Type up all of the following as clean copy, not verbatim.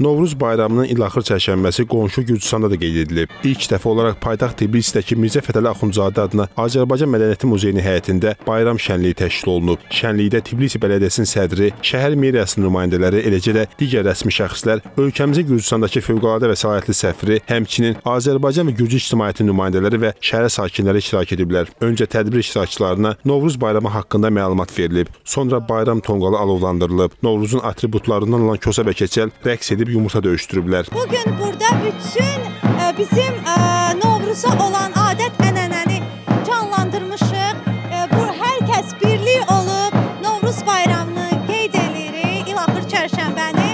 Novruz bayramının ilaxır çərşənbəsi qonşu Gürcüstanda da qeyd edilib. İlk dəfə olaraq paytaxt Tbilisdəki M.F.Axundzadə adına Azərbaycan Mədəniyyəti Muzeyinin həyətində bayram şənliyi təşkil olunub. Şənlikdə Tbilisi Bələdiyyəsinin sədri, şəhər meriyasının nümayəndələri, eləcə də digər rəsmi şəxslər, ölkəmizin Gürcüstandakı fövqəladə vəsaitli səfiri, həmçinin Azərbaycan və Gürcü ictimaiyyətinin nümayəndələri və şəhər sakinləri iştirak ediblər. Öncə tədbir iştirakçılarına Novruz bayramı haqqında məlumat verilib, sonra bayram tonqalı alovlandırılıb, Novruzun atributlarından olan kösə və keçəl rəqs edib yumurta döyüşdürüblər. Bugün burada bütün bizim Novruz'a olan adet ənənəni canlandırmışıq. Bu herkes birliği olub Novruz bayramını qeyd edirik, ilaxır çərşənbəni.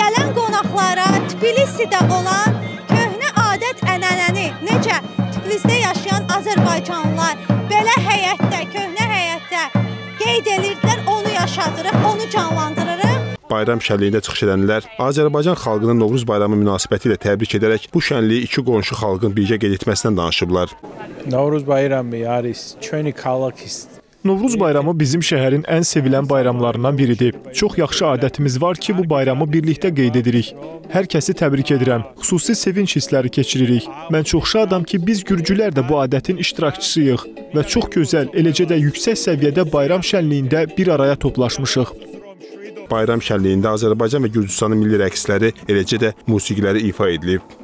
Gələn qonaqlara Tbilisidə olan köhnə adet ənənəni necə Tbilisdə yaşayan Azərbaycanlılar belə həyətdə, köhnə həyətdə qeyd edirdilər, onu yaşadırıq, onu canlandırırıq. Bayram şənliyində çıxış edənlər Azərbaycan xalqının Novruz bayramı münasibətilə təbrik edərək bu şənliyi iki qonşu xalqın birgə qeyd etməsindən danışıblar. Novruz bayramı bizim şəhərin ən sevilən bayramlarından biridir. Çox yaxşı adətimiz var ki, bu bayramı birlikdə qeyd edirik. Hər kəsi təbrik edirəm. Xüsusi sevinç hissləri keçiririk. Mən çox şadam ki, biz gürcülər də bu adətin iştirakçısıyıq və çox gözəl, eləcə də yüksək səviyyədə bayram şənliyində bir araya toplaşmışıq. Bayram şənliyində Azərbaycan və Gürcüstanın milli rəqsləri, eləcə də musiqiləri ifa edilib.